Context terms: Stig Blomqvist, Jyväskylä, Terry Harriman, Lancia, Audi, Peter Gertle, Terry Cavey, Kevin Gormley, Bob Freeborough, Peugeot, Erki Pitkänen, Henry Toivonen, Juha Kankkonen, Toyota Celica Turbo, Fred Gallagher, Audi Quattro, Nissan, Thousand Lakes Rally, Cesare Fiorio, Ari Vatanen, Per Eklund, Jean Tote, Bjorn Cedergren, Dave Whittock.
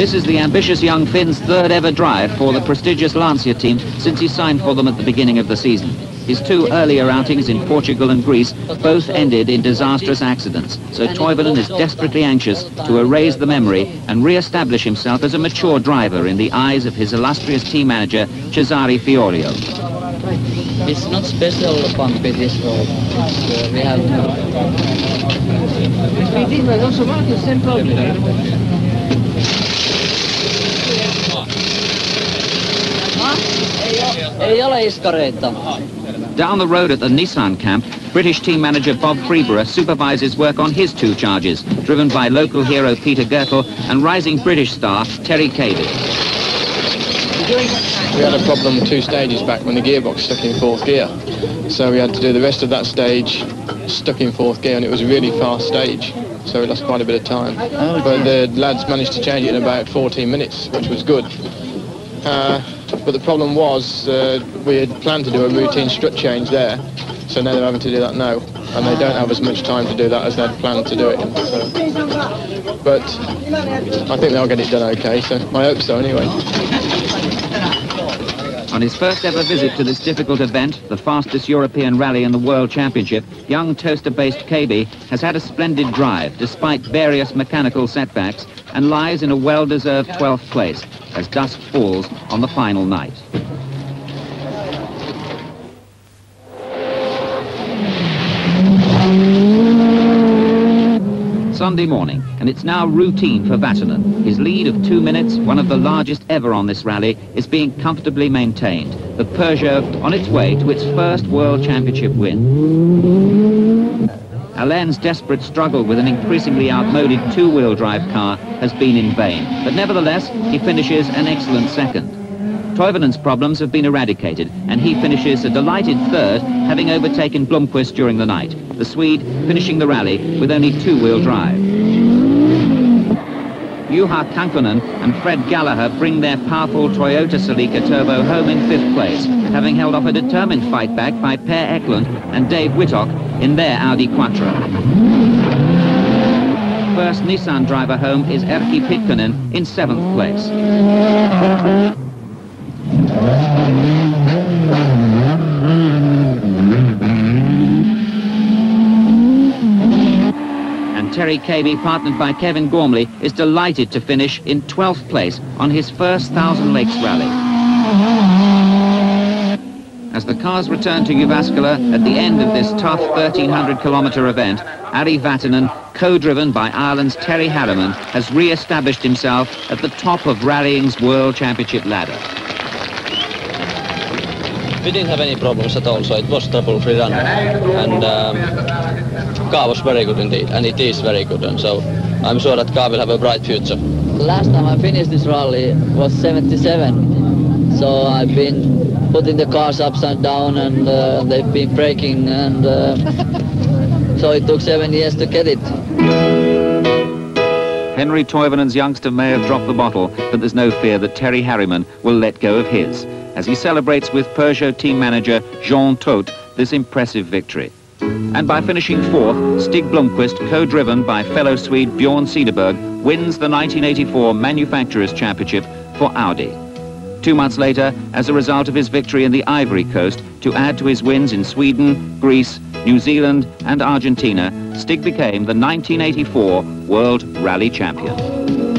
This is the ambitious young Finn's third ever drive for the prestigious Lancia team since he signed for them at the beginning of the season. His two earlier outings in Portugal and Greece both ended in disastrous accidents, so Toivonen is desperately anxious to erase the memory and re-establish himself as a mature driver in the eyes of his illustrious team manager, Cesare Fiorio. It's not special pump in this road. We have no... Down the road at the Nissan camp, British team manager Bob Freeborough supervises work on his two charges, driven by local hero Peter Gertle and rising British star Terry Cavey. We had a problem with two stages back when the gearbox stuck in fourth gear. So we had to do the rest of that stage stuck in fourth gear, and it was a really fast stage. So we lost quite a bit of time. But the lads managed to change it in about 14 minutes, which was good. But the problem was we had planned to do a routine strut change there, so now they're having to do that now, and they don't have as much time to do that as they'd planned to do it. So. But I think they'll get it done okay, so I hope so anyway. On his first ever visit to this difficult event, the fastest European rally in the World Championship, young Toaster-based Kaby has had a splendid drive despite various mechanical setbacks and lies in a well-deserved 12th place as dusk falls on the final night. Sunday morning, and it's now routine for Vatanen. His lead of 2 minutes, one of the largest ever on this rally, is being comfortably maintained. The Peugeot on its way to its first World Championship win. Alain's desperate struggle with an increasingly outmoded two-wheel drive car has been in vain, but nevertheless, he finishes an excellent second. Toivonen's problems have been eradicated, and he finishes a delighted third, having overtaken Blomqvist during the night. The Swede finishing the rally with only two-wheel drive. Juha Kankkonen and Fred Gallagher bring their powerful Toyota Celica Turbo home in fifth place, having held off a determined fight back by Per Eklund and Dave Whittock in their Audi Quattro. First Nissan driver home is Erki Pitkänen in seventh place. And Terry Cavey, partnered by Kevin Gormley, is delighted to finish in 12th place on his first Thousand Lakes Rally. As the cars return to Jyväskylä at the end of this tough 1,300-kilometre event, Ari Vatanen, co-driven by Ireland's Terry Harriman, has re-established himself at the top of rallying's World Championship ladder. We didn't have any problems at all, so it was trouble-free run, and car was very good indeed, and it is very good, and so I'm sure that car will have a bright future. Last time I finished this rally was 77, so I've been putting the cars up and down, and they've been braking, and so it took 7 years to get it. Henry Toivonen's youngster may have dropped the bottle, but there's no fear that Terry Harriman will let go of his, as he celebrates with Peugeot team manager Jean Tote this impressive victory. And by finishing fourth, Stig Blomqvist, co-driven by fellow Swede Bjorn Cedergren, wins the 1984 Manufacturers' Championship for Audi. 2 months later, as a result of his victory in the Ivory Coast, to add to his wins in Sweden, Greece, New Zealand and Argentina, Stig became the 1984 World Rally Champion.